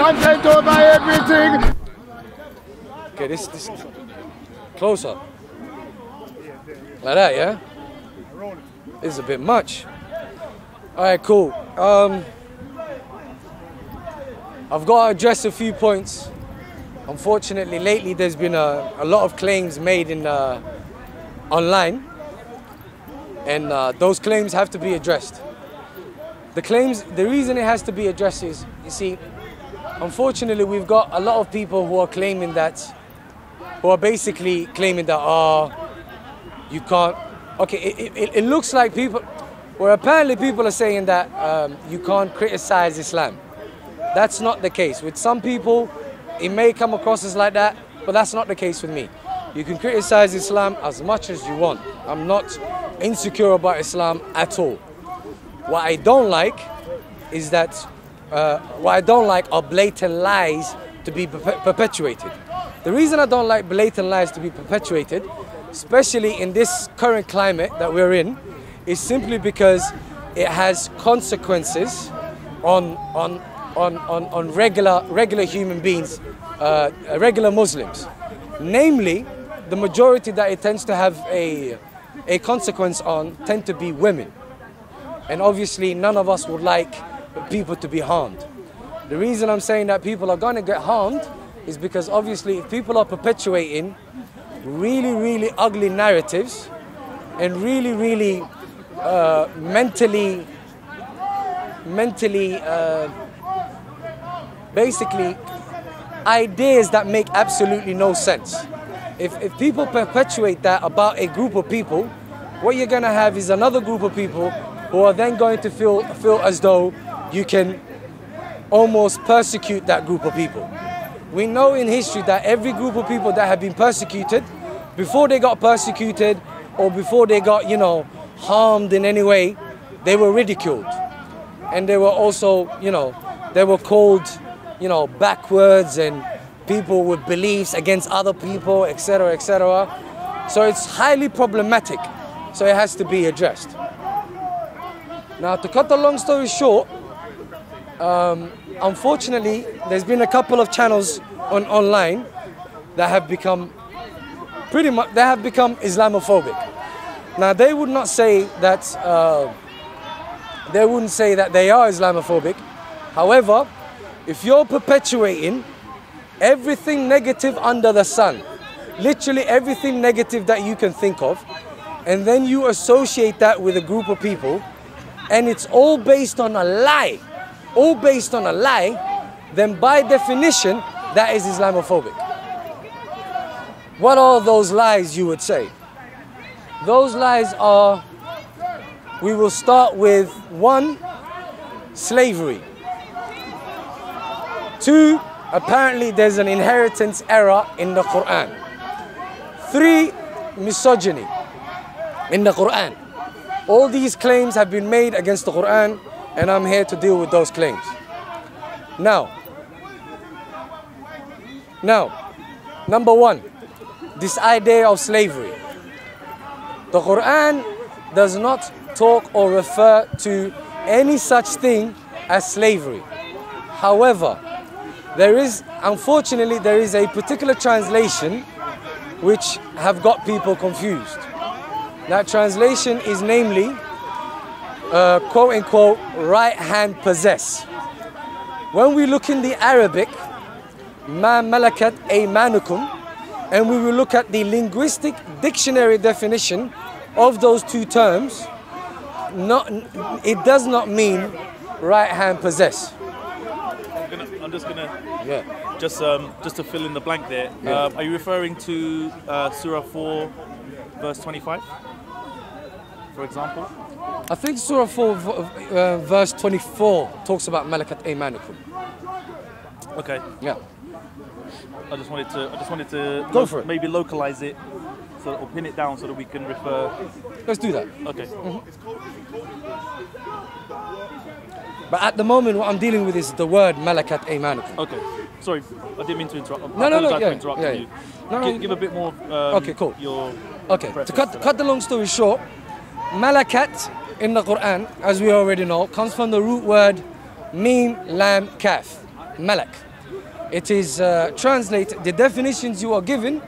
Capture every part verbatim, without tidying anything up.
Content over everything. Okay, this this closer. Like that, yeah? This is a bit much. Alright, cool. Um I've got to address a few points. Unfortunately, lately there's been a, a lot of claims made in uh, online, and uh, those claims have to be addressed. The claims, the reason it has to be addressed is, you see, unfortunately we've got a lot of people who are claiming that, who are basically claiming that, oh, you can't, okay, it, it, it looks like people, well, apparently people are saying that um, you can't criticize Islam. That's not the case. With some people, it may come across as like that, but that's not the case with me. You can criticize Islam as much as you want. I'm not insecure about Islam at all. What I don't like is that, uh, what I don't like are blatant lies to be perpetuated. The reason I don't like blatant lies to be perpetuated, especially in this current climate that we're in, is simply because it has consequences on, on, On, on, on regular, regular human beings, uh, regular Muslims. Namely, the majority that it tends to have a, a consequence on tend to be women. And obviously none of us would like people to be harmed. The reason I'm saying that people are going to get harmed is because obviously if people are perpetuating really, really ugly narratives and really, really uh, mentally, mentally... Uh, basically ideas that make absolutely no sense. If, if people perpetuate that about a group of people, what you're going to have is another group of people who are then going to feel, feel as though you can almost persecute that group of people. We know in history that every group of people that have been persecuted, before they got persecuted or before they got, you know, harmed in any way, they were ridiculed. And they were also, you know, they were called, you know, backwards and people with beliefs against other people, et cetera, et cetera. So it's highly problematic. So it has to be addressed. Now, to cut the long story short, um, unfortunately, there's been a couple of channels on online that have become pretty much they have become Islamophobic. Now, they would not say that uh, they wouldn't say that they are Islamophobic. However, if you're perpetuating everything negative under the sun, literally everything negative that you can think of, and then you associate that with a group of people, and it's all based on a lie, all based on a lie, then by definition, that is Islamophobic. What are those lies, you would say? Those lies are, we will start with one, slavery. Two, apparently there's an inheritance error in the Quran. Three, misogyny in the Quran. All these claims have been made against the Quran, and I'm here to deal with those claims. Now, now, number one, this idea of slavery. The Quran does not talk or refer to any such thing as slavery. However, there is, unfortunately, there is a particular translation which have got people confused. That translation is namely, uh, quote unquote, right hand possess. When we look in the Arabic, ma malakat aymanukum, and we will look at the linguistic dictionary definition of those two terms, not, it does not mean right hand possess. I'm just gonna, yeah. just um, just to fill in the blank there. Yeah. Um, are you referring to uh, Surah four, verse twenty-five, for example? I think Surah four, uh, verse twenty-four, talks about Malakat Aymanukum. Okay. Yeah. I just wanted to, I just wanted to Go for it. maybe localize it, so or pin it down so that we can refer. Let's do that. Okay. Mm-hmm. But at the moment, what I'm dealing with is the word Malakat Aymanukum. Okay, sorry, I didn't mean to interrupt. No, I no, no, yeah, yeah, yeah. You. No, give, no, give a bit more. Um, okay, cool. Your okay, to cut to cut the long story short, Malakat in the Quran, as we already know, comes from the root word Mim Lam Kaf, Malak. It is uh, translated, the definitions you are given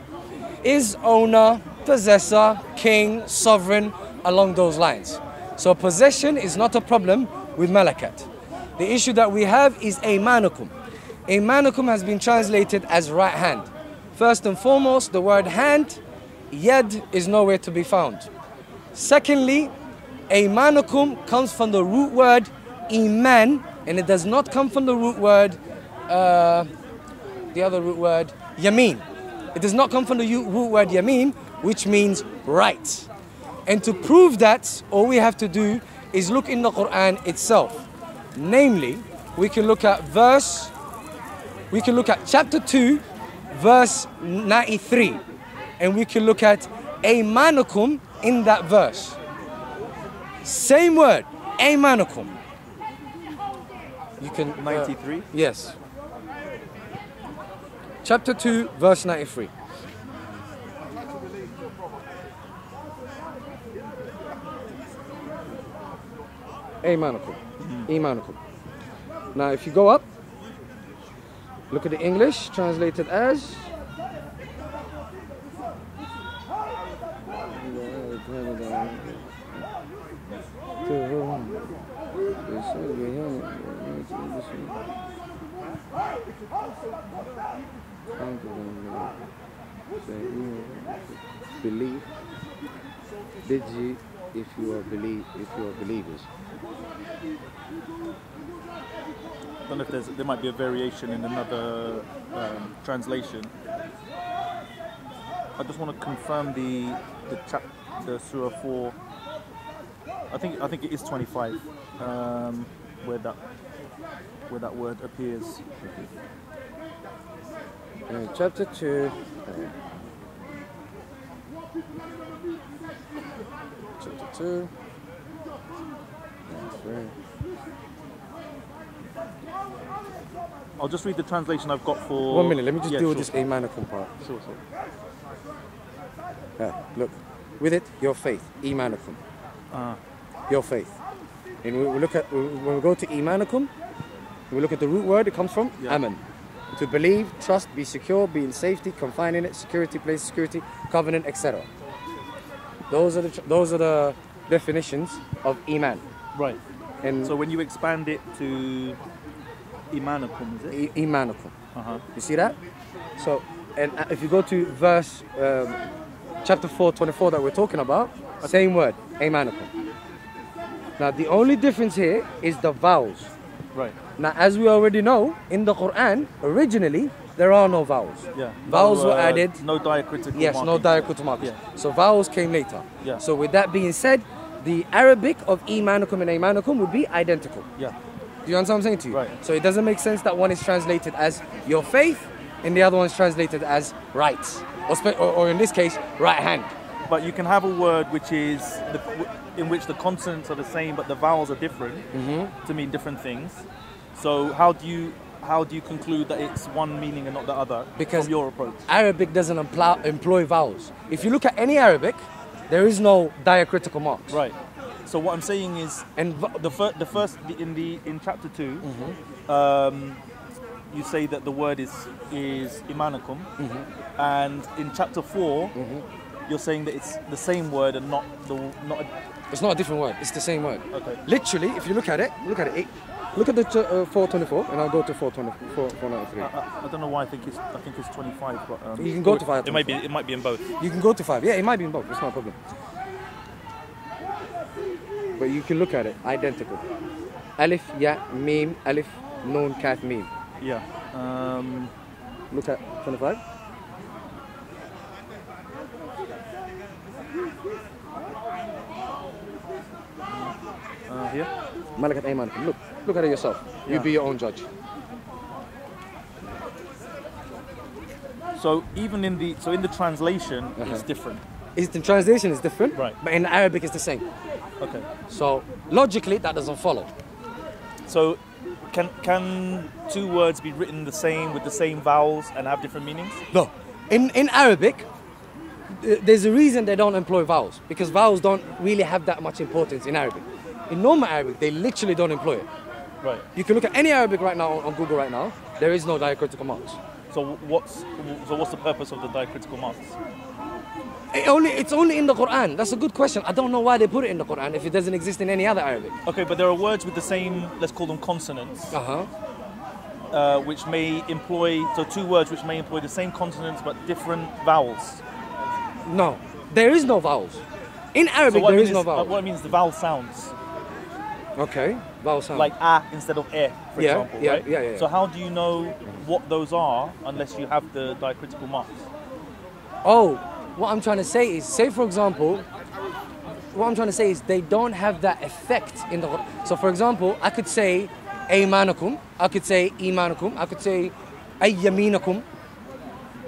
is owner, possessor, king, sovereign, along those lines. So possession is not a problem with malakat. The issue that we have is aymanukum. Aymanukum has been translated as right hand. First and foremost, the word hand, yad, is nowhere to be found. Secondly, aymanukum comes from the root word iman, and it does not come from the root word, uh, the other root word, yameen. It does not come from the root word yameen, which means right. And to prove that, all we have to do is look in the Quran itself. Namely, we can look at verse, we can look at chapter two, verse ninety-three. And we can look at aymanukum in that verse. Same word, aymanukum. You can... Uh, ninety-three? Yes. Chapter two, verse ninety-three. Aymanukum. Aymanukum. Now, if you go up, look at the English, translated as... Believe. Did you, if you are believe, if you are believers. I don't know if there's, there might be a variation in another um, translation. I just want to confirm the the chap, the surah four. I think I think it is twenty-five um, where that where that word appears. Okay. Uh, chapter two. Uh, Chapter two. Right. I'll just read the translation I've got for... One minute, let me just yeah, deal sure. with this aymanukum part. Sure, sure. Yeah, look, with it, your faith, aymanukum. Uh. Your faith. And we, we look at, when we go to aymanukum, we look at the root word it comes from, yeah. Aman. To believe, trust, be secure, be in safety, confine in it, security, place, security, covenant, et cetera. Those are the those are the definitions of iman. Right. And so when you expand it to imanukum, is it? Imanukum. Uh huh. You see that? So, and if you go to verse um, chapter four, twenty-four that we're talking about, same word, imanukum. Now the only difference here is the vowels. Right. Now, as we already know, in the Quran originally there are no vowels. Yeah. Vowels no, uh, were added. No diacritical Yes, marking. no diacritical markers. Yeah. So vowels came later. Yeah. So with that being said, the Arabic of imanukum and aymanukum would be identical. Yeah. Do you understand what I'm saying to you? Right. So it doesn't make sense that one is translated as your faith and the other one is translated as right. Or, or in this case, right hand. But you can have a word which is the, in which the consonants are the same but the vowels are different mm-hmm. to mean different things. So how do you... How do you conclude that it's one meaning and not the other because from your approach? Arabic doesn't employ, employ vowels. If you look at any Arabic, there is no diacritical marks. Right. So what I'm saying is, and the, fir the first in the in chapter two, mm-hmm. um, you say that the word is is imanukum, mm-hmm. and in chapter four, mm-hmm. you're saying that it's the same word and not the not. A it's not a different word. It's the same word. Okay. Literally, if you look at it, look at it. it Look at the uh, four twenty-four, and I'll go to four ninety-three. I, I, I don't know why I think it's I think it's twenty-five. But, um, you can go to five. It might be it might be in both. You can go to five. Yeah, it might be in both. It's not a problem. But you can look at it identical. Alif ya mim alif noon kat mim. Yeah. Um, look at twenty-five. Uh, here. Malakat aymanukum. Look. Look at it yourself. Yeah. You be your own judge. So even in the so in the translation, uh-huh. it's different. It's, the translation is different, right? But in Arabic, it's the same. Okay. So logically, that doesn't follow. So can can two words be written the same with the same vowels and have different meanings? No. In in Arabic, there's a reason they don't employ vowels because vowels don't really have that much importance in Arabic. In normal Arabic, they literally don't employ it. Right. You can look at any Arabic right now on Google right now. There is no diacritical marks. So what's so what's the purpose of the diacritical marks? It only, it's only in the Quran. That's a good question. I don't know why they put it in the Quran if it doesn't exist in any other Arabic. Okay, but there are words with the same, let's call them consonants, uh-huh. uh, which may employ, so two words which may employ the same consonants but different vowels. No, there is no vowels. In Arabic, so there is, is no vowel. Uh, what it means, the vowel sounds. Okay, vowel sounds. Like ah instead of eh, for yeah, example, yeah, right? Yeah, yeah, yeah. So how do you know what those are unless you have the diacritical marks? Oh, what I'm trying to say is, say for example, what I'm trying to say is they don't have that effect in the... So for example, I could say aymanukum, I could say imanakum, I could say ayyaminakum.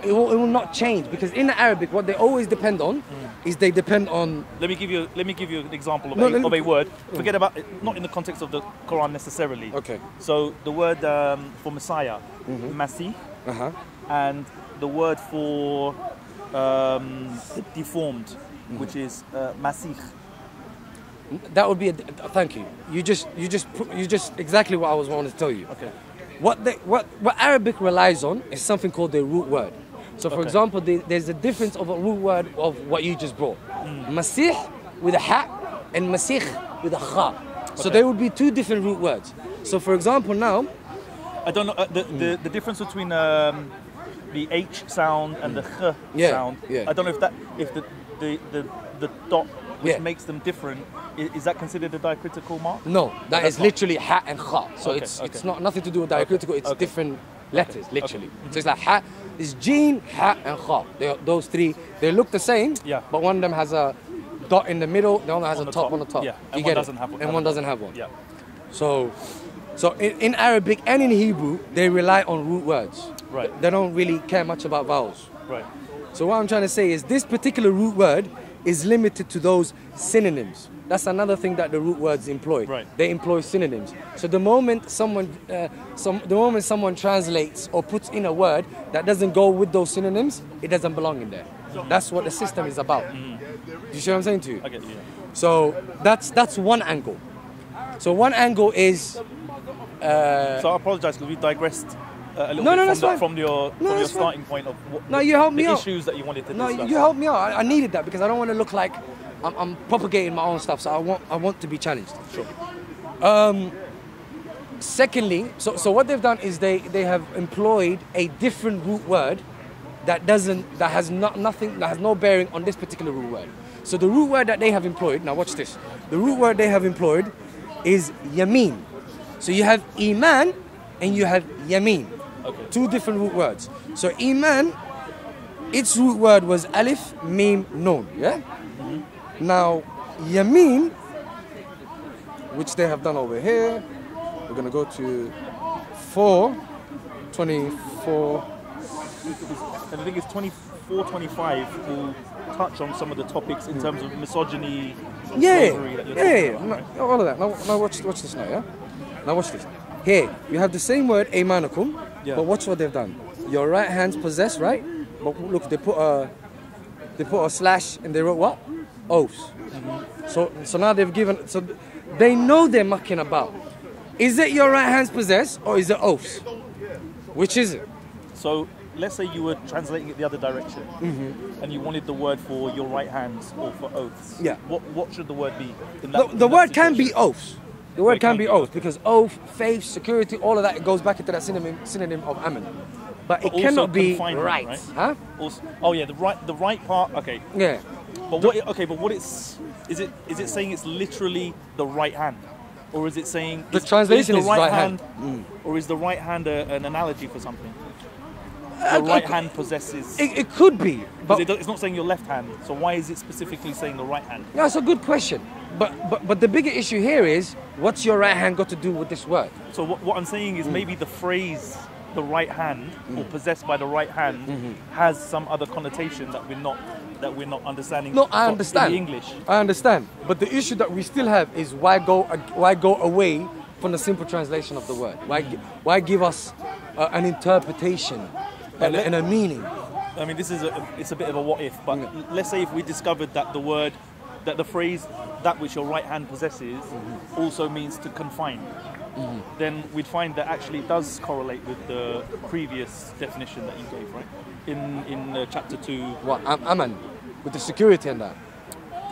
It will, it will not change, because in the Arabic, what they always depend on mm. is they depend on. Let me give you. Let me give you an example of, no, a, of me, a word. Forget about it, not in the context of the Quran necessarily. Okay. So the word um, for Messiah, mm-hmm. Masih, uh-huh. and the word for um, deformed, mm-hmm. which is uh, Masih. That would be. A, thank you. You just. You just. You just. Exactly what I was wanting to tell you. Okay. What they, what what Arabic relies on is something called the root word. So for okay. example, the, there's a difference of a root word of what you just brought. Mm. Masih with a ha and Masih with a kha. Okay. So there would be two different root words. So for example now... I don't know, uh, the, mm. the, the difference between um, the H sound and mm. the kh yeah. sound, yeah. I don't know if that, if the, the, the, the dot which yeah. makes them different, is that considered a diacritical mark? No, that no, is literally ha and kha. So okay. it's, okay. it's not, nothing to do with diacritical, okay. it's okay. different letters, okay. literally. Okay. So it's like ha. It's Jin, Ha, and Kha. They, those three, they look the same, yeah. but one of them has a dot in the middle, the other has on a top, top on the top. Yeah. And, you one, get doesn't have one. and one doesn't have one. Yeah. So, so in, in Arabic and in Hebrew, they rely on root words. Right. They don't really care much about vowels. Right. So what I'm trying to say is this particular root word is limited to those synonyms. That's another thing that the root words employ. Right. They employ synonyms. So the moment someone, uh, some, the moment someone translates or puts in a word that doesn't go with those synonyms, it doesn't belong in there. That's what the system is about. Mm-hmm. You see what I'm saying to you? I get you. So that's that's one angle. So one angle is. Uh, so I apologize because we digressed. Uh, a little no, bit no, from, the, fine. from your, no, from your starting point of what, no, you helped the me issues out. that you wanted to discuss. No, you helped me out. I, I needed that because I don't want to look like I'm, I'm propagating my own stuff. So I want, I want to be challenged. Sure. Um, secondly, so, so what they've done is they, they have employed a different root word that doesn't, that has not nothing, that has no bearing on this particular root word. So the root word that they have employed, now watch this. The root word they have employed is yameen. So you have iman and you have yameen. Okay. Two different root words. So iman, its root word was alif, mim, nun. Yeah. Mm-hmm. Now yameen, which they have done over here, we're gonna go to four, twenty-four. And I think it's twenty-four, twenty-five. Will touch on some of the topics in terms of misogyny, yeah, slavery that you're yeah, talking about, right? All of that. Now, now watch, watch this now. Yeah. Now watch this. Here, you have the same word, aymanukum, yeah. but watch what they've done. Your right hand's possessed, right? But look, they put a, they put a slash and they wrote what? Oaths. Mm-hmm. So, so now they've given, so they know they're mucking about. Is it your right hand's possessed or is it oaths? Which is it? So let's say you were translating it the other direction, mm-hmm. and you wanted the word for your right hands or for oaths. Yeah. What, what should the word be? In that, the the in word that can be oaths. The word can be oath, because oath, faith, security, all of that, it goes back into that synonym, synonym of amen. But, but it cannot be right. right? Huh? Also, oh yeah, the right, the right part. Okay. Yeah. But what? It, okay, but what it's is it is it saying it's literally the right hand, or is it saying the is, translation is the right, is right hand, hand. Mm. or is the right hand a, an analogy for something? The right hand possesses. It, it could be, but it, it's not saying your left hand. So why is it specifically saying the right hand? No, that's a good question. But, but but the bigger issue here is what's your right hand got to do with this word? So what, what I'm saying is mm. maybe the phrase the right hand mm. or possessed by the right hand mm-hmm. has some other connotation that we're not that we're not understanding. No, I understand. In English, I understand. But the issue that we still have is why go why go away from the simple translation of the word? Why why give us uh, an interpretation? And, let, and a meaning. I mean, this is a, it's a bit of a what if, but yeah. let's say if we discovered that the word, that the phrase, that which your right hand possesses, mm-hmm. also means to confine. mm-hmm. then we'd find that actually it does correlate with the previous definition that you gave, right? In in uh, chapter two. What? Aman, with the security and that.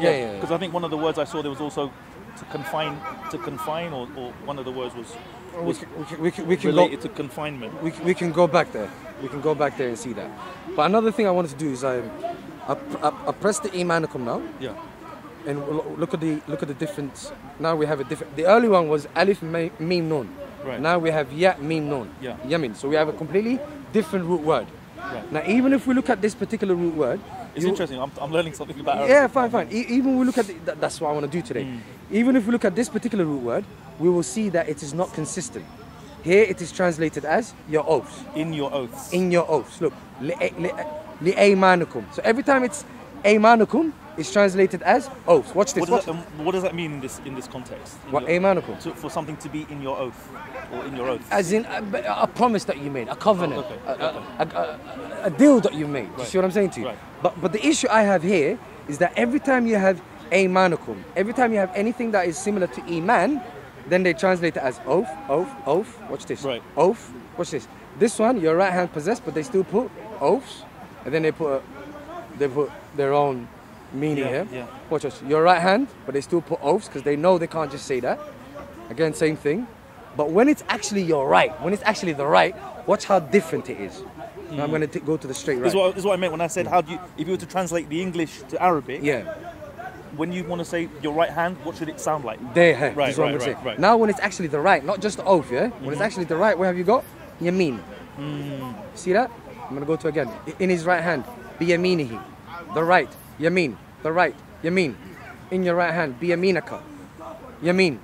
Yeah, yeah. Because yeah, yeah. I think one of the words I saw there was also to confine, to confine, or, or one of the words was was we can, we can, we can related go, to confinement. We can, we can go back there. We can go back there and see that. But another thing I wanted to do is I, I, I, I press the imanakum now. Yeah. And look at the look at the difference. Now we have a different. The early one was alif mim nun. Right. Now we have ya mim nun. Yeah. Yamin. So we have a completely different root word. Right. Now even if we look at this particular root word, it's interesting. I'm, I'm learning something about Arabic. Yeah, fine, fine. E even we look at the, that, that's what I want to do today. Mm. Even if we look at this particular root word, we will see that it is not consistent. Here it is translated as your oaths. In your oaths. In your oaths. Look, li'aymanukum. So every time it's aymanukum, it's translated as oaths. Watch this. What does, watch that, um, what does that mean in this in this context? In what, aymanukum? So for something to be in your oath, or in your oath. As in a, a promise that you made, a covenant, oh, okay. a, okay. A, a, a, a deal that you made. Right. You see what I'm saying to you? Right. But but the issue I have here is that every time you have aymanukum, every time you have anything that is similar to iman, then they translate it as oath, oath, oath. Watch this. Right. Oath. Watch this. This one, your right hand possessed, but they still put oaths, and then they put a, they put their own meaning yeah, here. Yeah. Watch this. Your right hand, but they still put oaths because they know they can't just say that. Again, same thing. But when it's actually your right, when it's actually the right, watch how different it is. Mm. Now I'm going to go to the straight right. This is what, this is what I meant when I said, mm. how do you, if you were to translate the English to Arabic? Yeah. When you want to say your right hand, what should it sound like? There, right, right, right, right, right. Now when it's actually the right, not just the oath, yeah? When mm-hmm. it's actually the right, where have you got? Yameen. Mm. See that? I'm going to go to again. In his right hand, bi yaminihi. The right, yameen. The right, yameen. In your right hand, bi yaminaka. Yameen.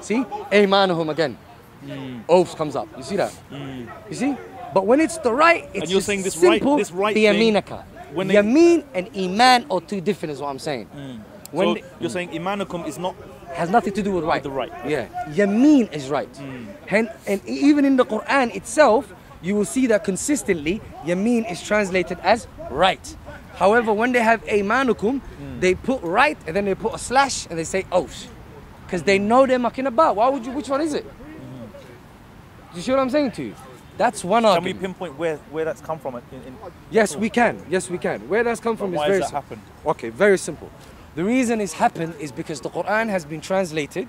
See? Aymanahum again. Mm. Oath comes up. You see that? Mm. You see? But when it's the right, it's and you're just saying this simple, right, this right bi yaminaka. Yameen and iman are two different is what I'm saying. Mm. When so you're saying imanukum is not has nothing to do with right. The right. Yeah. Yameen is right. Mm. And, and even in the Quran itself, you will see that consistently yameen is translated as right. However, when they have imanukum, mm. they put right and then they put a slash and they say oath. Because they know they're mucking about. Why would you which one is it? Mm. Do you see what I'm saying to you? That's one argument. Can we pinpoint where, where that's come from? In, in yes, we can. Yes, we can. Where that's come but from why is very has that happened? Okay, very simple. The reason it's happened is because the Quran has been translated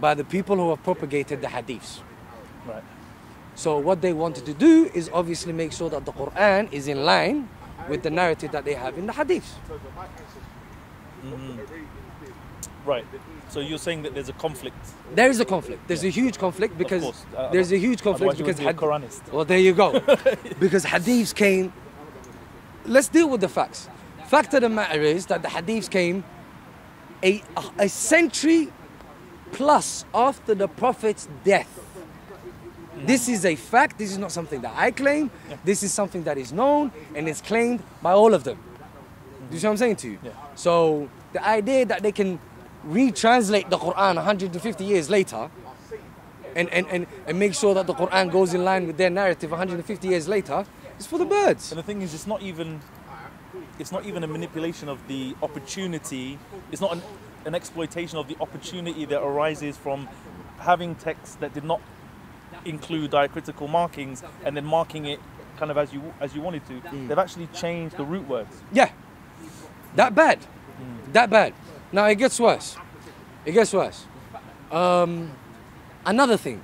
by the people who have propagated the hadiths. Right. So what they wanted to do is obviously make sure that the Quran is in line with the narrative that they have in the hadiths. Mm. Right. So you're saying that there's a conflict. There is a conflict. There's yeah. a huge conflict because uh, there's a huge conflict because be a Quranist. Well, there you go. Because hadiths came. Let's deal with the facts. Fact of the matter is that the hadiths came A, a century plus after the Prophet's death. Mm. This is a fact. This is not something that I claim. Yeah. This is something that is known and is claimed by all of them. Mm. Do you see what I'm saying to you? Yeah. So the idea that they can retranslate the Quran one hundred fifty years later and, and, and, and make sure that the Quran goes in line with their narrative one hundred fifty years later is for the birds. And the thing is, it's not even... It's not even a manipulation of the opportunity. It's not an, an exploitation of the opportunity that arises from having texts that did not include diacritical markings and then marking it kind of as you as you wanted to. Mm. They've actually changed the root words. Yeah, that bad, mm. that bad. Now it gets worse. It gets worse. Um, another thing.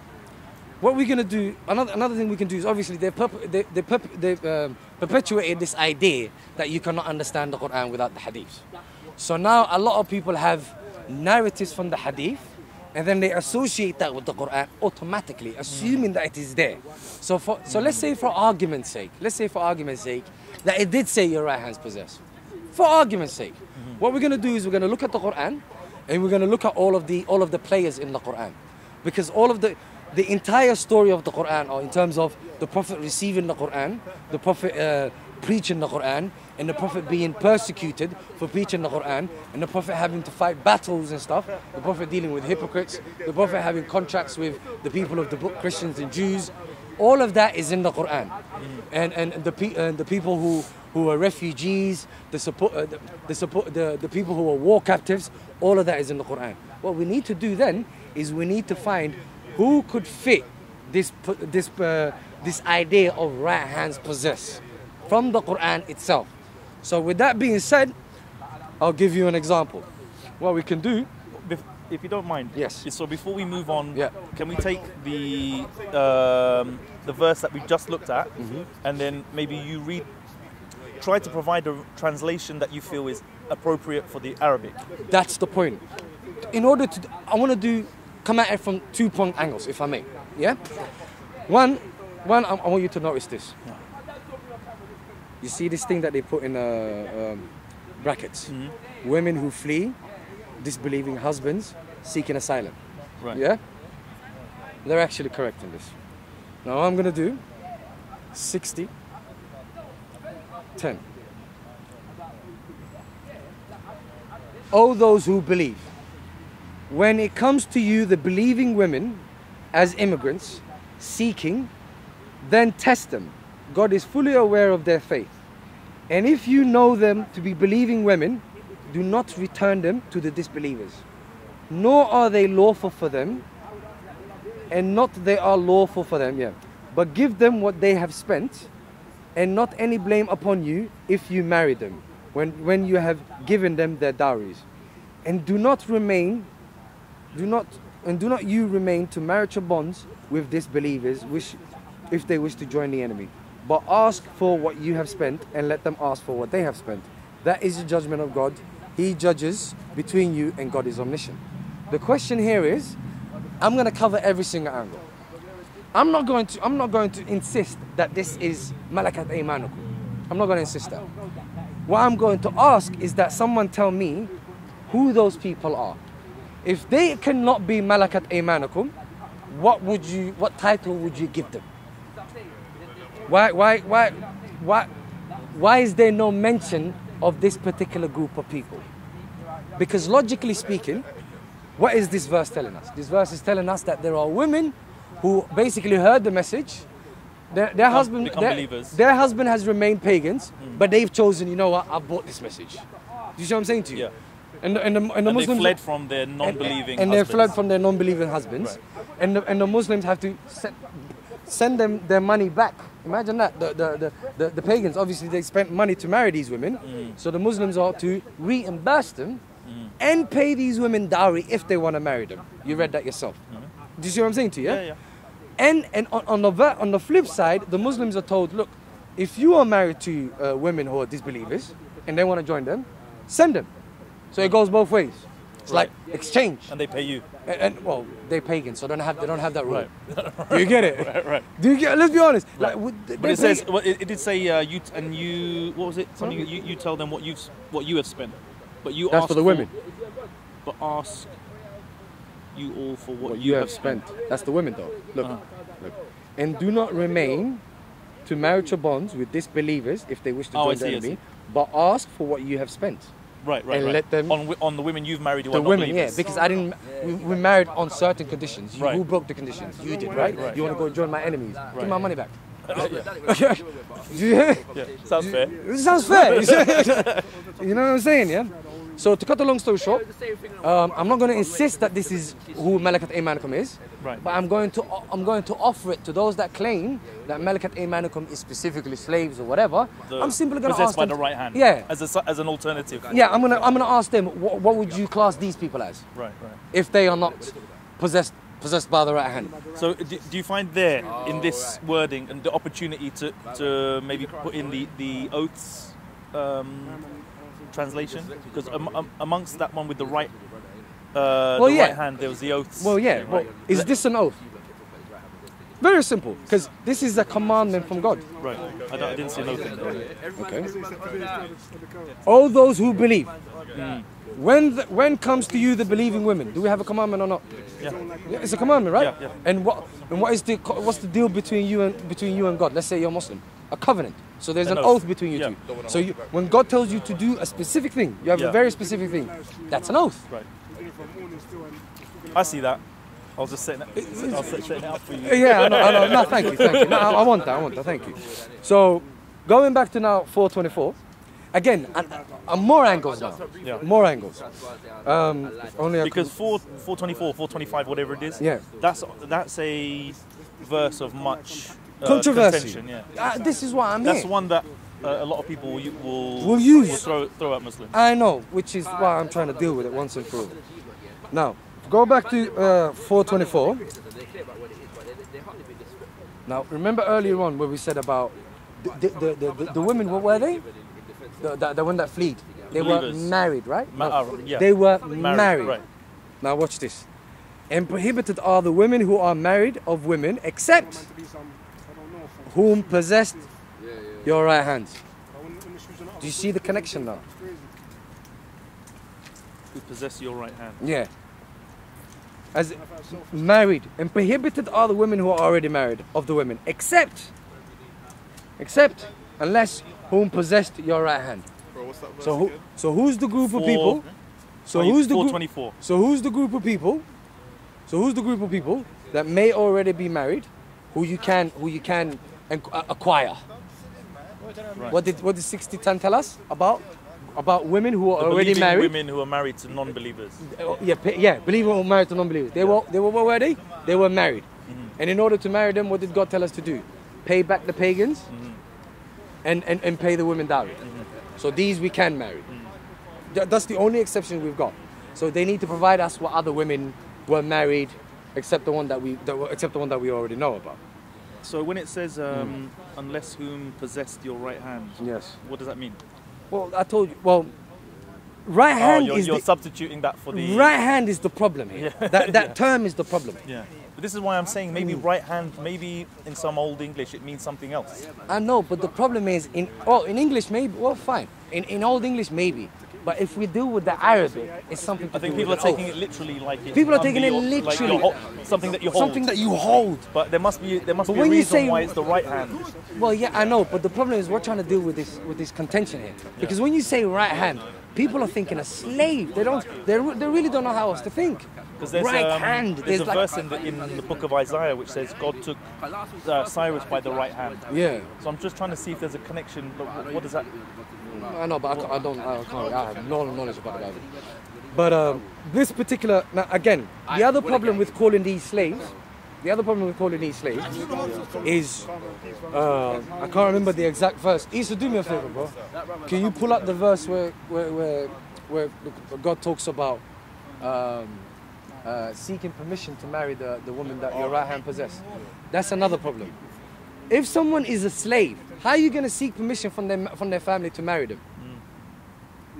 What we're gonna do? Another another thing we can do is obviously they they they they've um, perpetuated this idea that you cannot understand the Quran without the hadith. So now a lot of people have narratives from the hadith, and then they associate that with the Quran automatically, assuming that it is there. So for so let's say for argument's sake, let's say for argument's sake that it did say your right hand's possessed. For argument's sake, mm-hmm. what we're gonna do is we're gonna look at the Quran, and we're gonna look at all of the all of the players in the Quran, because all of the The entire story of the Quran, or in terms of the Prophet receiving the Quran, the Prophet uh, preaching the Quran, and the Prophet being persecuted for preaching the Quran, and the Prophet having to fight battles and stuff, the Prophet dealing with hypocrites, the Prophet having contracts with the people of the book, Christians and Jews, all of that is in the Quran. And and the pe and the people who who are refugees, the support, uh, the, the support, the the people who are war captives, all of that is in the Quran. What we need to do then is we need to find Who could fit this, this, uh, this idea of right hands possess from the Quran itself? So with that being said, I'll give you an example. What we can do, if you don't mind, yes. So before we move on, yeah. Can we take the um, the verse that we just looked at, mm-hmm. and then maybe you read, try to provide a translation that you feel is appropriate for the Arabic. That's the point. In order to, I want to do come at it from two point angles, if I may. Yeah. One, one. I want you to notice this. Yeah. You see this thing that they put in uh, um, brackets. Mm-hmm. Women who flee. Disbelieving husbands seeking asylum. Right. Yeah? They're actually correct in this. Now what I'm going to do, sixty, ten. Oh, those who believe. When it comes to you, the believing women as immigrants seeking, then test them. God is fully aware of their faith. And if you know them to be believing women, do not return them to the disbelievers, nor are they lawful for them, and not they are lawful for them, yeah. But give them what they have spent, and not any blame upon you if you marry them, when, when you have given them their dowries. And do not remain, do not, and do not you remain to marital bonds with disbelievers, which, if they wish to join the enemy. But ask for what you have spent, and let them ask for what they have spent. That is the judgment of God. He judges between you, and God is omniscient. The question here is, I'm going to cover every single angle. I'm not going to, I'm not going to insist that this is Malakat Aymanukum. I'm not going to insist that. What I'm going to ask is that someone tell me who those people are. If they cannot be Malakat Aymanukum, what would you, what title would you give them? Why, why, why, why, why is there no mention of this particular group of people? Because logically speaking, what is this verse telling us? This verse is telling us that there are women who basically heard the message, their, their, husband, their, their husband has remained pagans, mm. but they've chosen, you know what, I bought this message. Do you see what I'm saying to you? Yeah. And, the, and, the, and, the and Muslims, they fled from their non-believing And, and they fled from their non-believing husbands. Right. And, the, and the Muslims have to set, send them their money back. Imagine that, the, the, the, the, the pagans, obviously they spent money to marry these women, mm. so the Muslims are to reimburse them mm. and pay these women dowry if they want to marry them. You read that yourself. Mm-hmm. Do you see what I'm saying to you? Yeah, yeah. And, and on, on, the, on the flip side, the Muslims are told, look, if you are married to uh, women who are disbelievers and they want to join them, send them. So it goes both ways. It's right. Like exchange. And they pay you. And, and well, they're pagans, so don't have, they don't have that rule. Right. Do you get it? Right, right. Do you get? Let's be honest. Right. Like, but it says, well, it, it did say uh, you and you. What was it? Something you, you tell them what you what you have spent, but you That's ask for the women. For, but ask you all for what, what you, you have, have spent. spent. That's the women, though. Look, uh-huh. Look, and do not remain to marital bonds with disbelievers if they wish to oh, join the enemy, but ask for what you have spent. Right, right, and right. Let them on, on the women you've married. Who the are not women, believers. Yeah, because I didn't. We, we married on certain conditions. You, right. Who broke the conditions? You did, right? Right. You want to go join my enemies? Right. Give my money back. Yeah. Yeah. Sounds fair. It sounds fair. You know what I'm saying, yeah? So to cut the long story short, um, I'm not going to insist that this is who Malakat Aymanukum is, right. But I'm going to I'm going to offer it to those that claim that Malakat Aymanukum is specifically slaves or whatever. The I'm simply going to ask by them, the right hand, yeah, as a, as an alternative. Yeah, I'm gonna I'm gonna ask them what, what would you class these people as, right, right, if they are not possessed possessed by the right hand. So do, do you find there in this wording and the opportunity to to maybe put in the the oaths? Um, Translation, because um, um, amongst that one with the right, uh, well, the yeah. right hand, there was the oaths. Well, yeah. Well, is this an oath? Very simple, because this is a commandment from God. Right. I, don't, I didn't see an oath in there. Okay. All those who believe. Mm. When the, when comes to you the believing women, do we have a commandment or not? Yeah. Yeah, it's a commandment, right? Yeah, yeah. And what and what is the what's the deal between you and between you and God? Let's say you're Muslim. A covenant. So there's an, an oath. oath between you yeah. two. So you, when God tells you to do a specific thing, you have yeah. a very specific thing. That's an oath. Right. I see that. I was just setting it, it I'll set it out for you. Yeah, I know, I know. No, thank you, thank you. No, I, I want that, I want that, thank you. So, going back to now four twenty-four, Again, and, and more angles now. Yeah. More angles. Um, only because four twenty-four, four twenty-five, whatever it is, yeah. that's, that's a verse of much uh, controversy. Yeah. Uh, this is why I'm that's here. That's one that uh, a lot of people will, will, will use. Will throw, throw at Muslims. I know, which is why I'm trying to deal with it once and for all. Now, go back to uh, four twenty-four. Now, remember earlier on where we said about the, the, the, the, the women, what were they? The, the, the one that fled. They Believers. were married, right? Ma no. uh, yeah. They were married. married. Right. Now watch this. And prohibited are the women who are married of women, except whom possessed your right hands. Do you see the connection now? Who possess your right hand. Yeah. As married. And prohibited are the women who are already married of the women, except, except, unless whom possessed your right hand. Bro, what's that verse so, who, so who's the group Four, of people? So who's the group? So who's the group of people? So who's the group of people that may already be married, who you can, who you can acquire? Right. What did what did sixty ten tell us about about women who are the already married? Women who are married to non-believers. Yeah, yeah, believers who are married to non-believers. They yeah. were they were what were they? They were married, mm-hmm. and in order to marry them, what did God tell us to do? Pay back the pagans. Mm-hmm. And, and, and pay the women dowry. Mm-hmm. So these we can marry. Mm. That's the only exception we've got. So they need to provide us what other women were married, except the one that we that, except the one that we already know about. So when it says um, mm. unless whom possessed your right hand, yes, what does that mean? Well, I told you. Well, right hand oh, you're, is you're the, substituting that for the right hand is the problem here. Yeah. That that yeah. term is the problem. Yeah. But this is why I'm saying maybe right hand, maybe in some old English it means something else. I know, but the problem is in oh in English maybe well fine in in old English maybe, but if we deal with the Arabic, it's something. I think people are taking it literally like it. People are taking it literally something that you hold. Something that you hold. But there must be there must be a reason why it's the right hand. Well, yeah, I know, but the problem is we're trying to deal with this with this contention here because when you say right hand, people are thinking a slave. They don't. They they really don't know how else to think. Because there's, right um, hand. there's, there's a like verse in the, in the book of Isaiah which says God took uh, Cyrus by the right hand. Yeah. So I'm just trying to see if there's a connection. But what, what does that? I know, but I, I don't. I can't. I have no knowledge about that. But um, this particular now again, the other problem with calling these slaves, the other problem with calling these slaves is uh, I can't remember the exact verse. Isa, do me a favor, bro. Can you pull up the verse where where where, where God talks about? Um, Uh, seeking permission to marry the, the woman that your right hand possessed. That's another problem. If someone is a slave, how are you going to seek permission from their, from their family to marry them? Mm.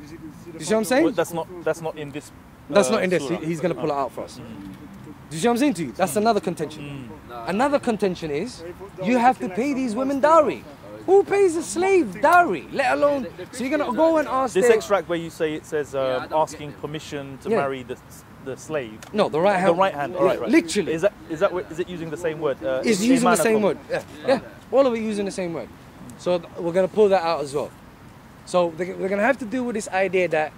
Do you see what I'm saying? Well, that's, not, that's not in this. Uh, that's not in this. He, he's going to pull it out for us. Mm. Do you see what I'm saying to you? That's another contention. Mm. Another contention is you have to pay these women dowry. Who pays a slave dowry, let alone... So you're going to go and ask... This their, extract where you say it says um, asking permission to yeah. marry the... The slave. No, the right hand. The right hand. All right, right. Literally. Is that is that is it using the same word? Uh, it's using the same word. Yeah, yeah. All of it using the same word. So we're gonna pull that out as well. So they, we're gonna have to deal with this idea that,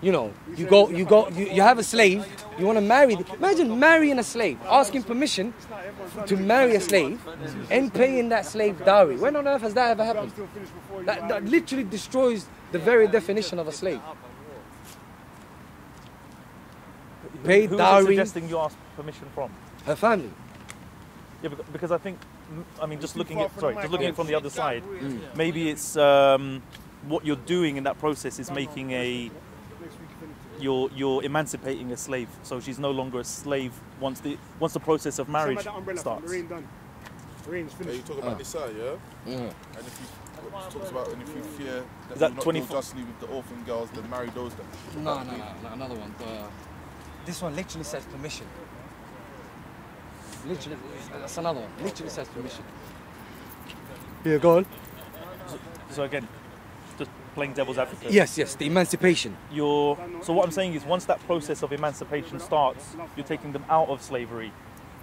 you know, you go, you go, you, you have a slave. You want to marry. The, imagine marrying a slave, asking permission to marry a slave, and paying that slave dowry. When on earth has that ever happened? That, that literally destroys the very definition of a slave. Paid Who are you suggesting you ask permission from? Her family. Yeah, because I think, I mean, just looking at, sorry, just looking at from the other side, mm. maybe it's um, what you're doing in that process is making a, you're you're emancipating a slave, so she's no longer a slave once the once the process of marriage starts. Yeah, you talk about Nisa, yeah? Yeah. And if you talks about and if you fear that, that you're not justly with the orphan girls, then marry those then. No, no, no, another one. The, This one literally says permission. Literally, that's another one. Literally says permission. Yeah, go on. So, so again, just playing devil's advocate. Yes, yes, the emancipation. You're, so what I'm saying is once that process of emancipation starts, you're taking them out of slavery.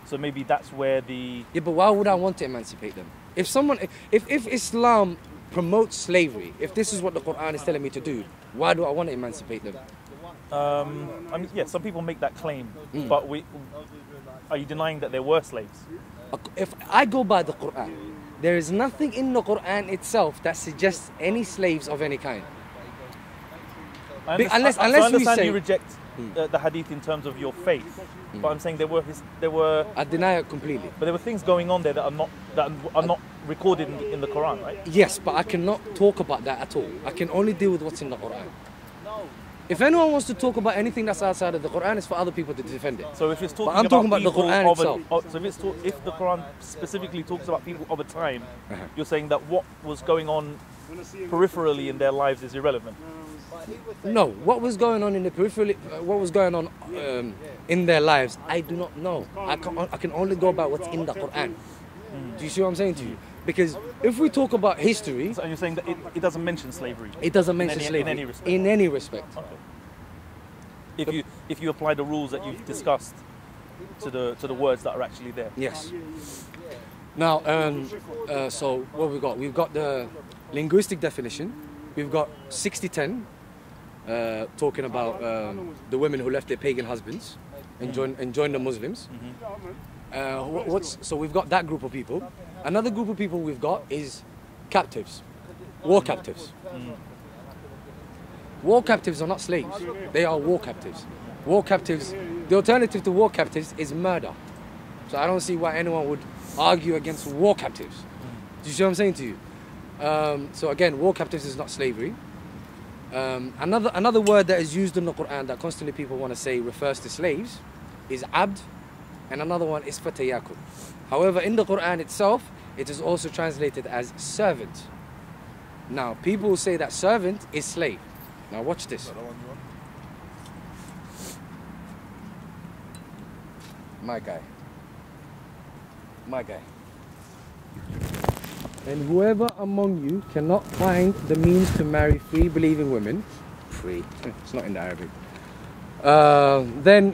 So maybe that's where the... Yeah, but why would I want to emancipate them? If someone, if, if Islam promotes slavery, if this is what the Quran is telling me to do, why do I want to emancipate them? Um, I mean, yeah, some people make that claim, mm. but we, are you denying that there were slaves? If I go by the Quran, There is nothing in the Quran itself that suggests any slaves of any kind. I unless, I, unless so I understand you, say, you reject hmm. uh, the hadith in terms of your faith, hmm. but I'm saying there were his, there were. I deny it completely. But there were things going on there that are not that are not recorded in, in the Quran, right? Yes, but I cannot talk about that at all. I can only deal with what's in the Quran. If anyone wants to talk about anything that's outside of the Quran, it's for other people to defend it. So if it's talking, but I'm about talking about the Quran itself. A, so if, it's talk, if the Quran specifically talks about people of a time, uh-huh. you're saying that what was going on peripherally in their lives is irrelevant. No, what was going on in the peripheral, what was going on um, in their lives, I do not know. I can, I can only go about what's in the Quran. Mm. Do you see what I'm saying to you? Because if we talk about history, so you're saying that it, it doesn't mention slavery. It doesn't mention in any, slavery in any respect. In any respect. Okay. If but, you if you apply the rules that you've discussed to the to the words that are actually there. Yes. Now, um, uh, so what have we got? We've got the linguistic definition. We've got sixty ten. Uh, talking about um, the women who left their pagan husbands and joined and joined the Muslims. Mm-hmm. uh, what, what's so we've got that group of people. Another group of people we've got is captives, war captives. Mm. War captives are not slaves; they are war captives. War captives. The alternative to war captives is murder. So I don't see why anyone would argue against war captives. Mm. Do you see what I'm saying to you? Um, so again, war captives is not slavery. Um, another, another word that is used in the Quran that constantly people want to say refers to slaves is abd, and another one is fatayakum. However, in the Quran itself, it is also translated as servant. Now, people say that servant is slave. Now, watch this. My guy. My guy. And whoever among you cannot find the means to marry free believing women, free, it's not in the Arabic, uh, then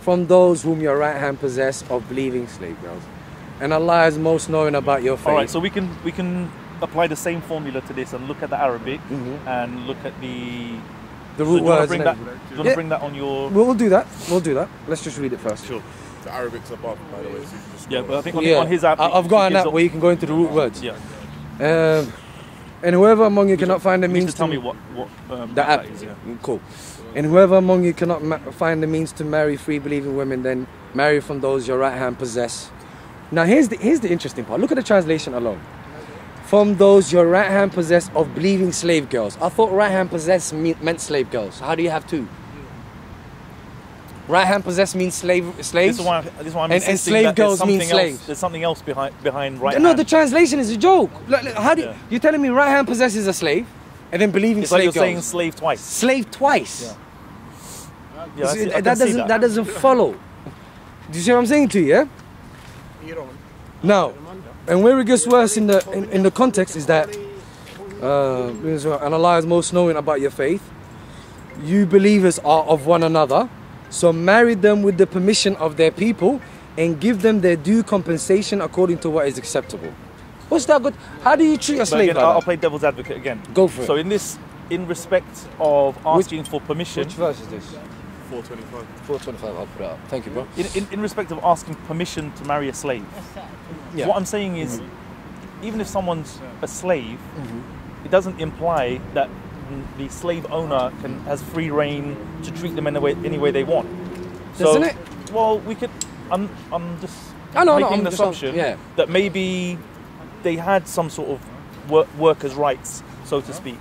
from those whom your right hand possess of believing slave girls, and Allah is most knowing about your faith. Alright, so we can, we can apply the same formula to this and look at the Arabic mm-hmm. and look at the... The root so words. Do you want to bring, that, do you want yeah. to bring that on your... We'll do that, we'll do that. Let's just read it first. Sure. The Arabic's above, by the way. So yeah, but I think on, yeah. on his app... I've got an app where you can go into the root words. Yeah. Um, and whoever among you we cannot find the means to... tell me what, what um, the app, app is, yeah. Cool. And whoever among you cannot ma find the means to marry free-believing women, then marry from those your right hand possess. Now, here's the, here's the interesting part. Look at the translation alone. From those your right hand possess of believing slave girls. I thought right hand possess meant slave girls. How do you have two? Right hand possessed means slave, slaves, this one, this one I'm and, and slave girls mean slaves. Else, there's something else behind, behind right no, hand. No, the translation is a joke. Like, like, how do yeah. you, you're telling me right hand possesses a slave and then believing it's slave girls. It's like you're girls. saying slave twice. Slave twice. Yeah. Yeah, see, that, doesn't, that. that doesn't follow. Do you see what I'm saying to you, yeah? Now, and where it gets worse in the, in, in the context is that, uh, and Allah is most knowing about your faith, you believers are of one another. So marry them with the permission of their people and give them their due compensation according to what is acceptable. What's that good? How do you treat a slave? Again, I'll play devil's advocate again. Go for it. So in this, in respect of asking which, for permission... Which verse is this? four twenty-five. four twenty-five, I'll put it up. Thank you, bro. In, in, in respect of asking permission to marry a slave, yeah. what I'm saying is, mm-hmm. even if someone's a slave, mm-hmm. it doesn't imply that the slave owner can, has free reign to treat them in a way, any way they want. Doesn't so, it? Well, we could... I'm, I'm just oh, no, making no, I'm an assumption just, yeah. that maybe they had some sort of work, workers' rights, so to speak.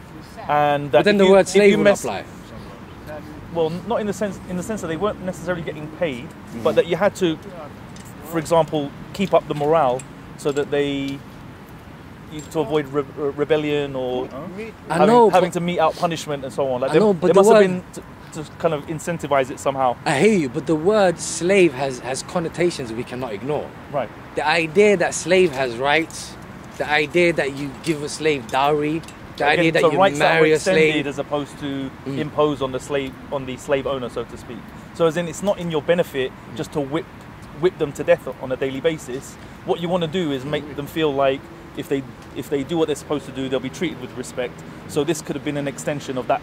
And that but then the you, word slave would apply. Well, not in the sense in the sense that they weren't necessarily getting paid, mm-hmm. but that you had to, for example, keep up the morale so that they... to avoid re rebellion or having, I know, having to mete out punishment and so on. Like I know, but they the must word, have been to, to kind of incentivize it somehow. I hear you, but the word slave has, has connotations we cannot ignore. Right. The idea that slave has rights, the idea that you give a slave dowry, the Again, idea that so you marry that were a slave. As opposed to mm. impose on the, slave, on the slave owner, so to speak. So as in, it's not in your benefit mm. just to whip, whip them to death on a daily basis. What you want to do is make them feel like If they if they do what they're supposed to do, they'll be treated with respect. So this could have been an extension of that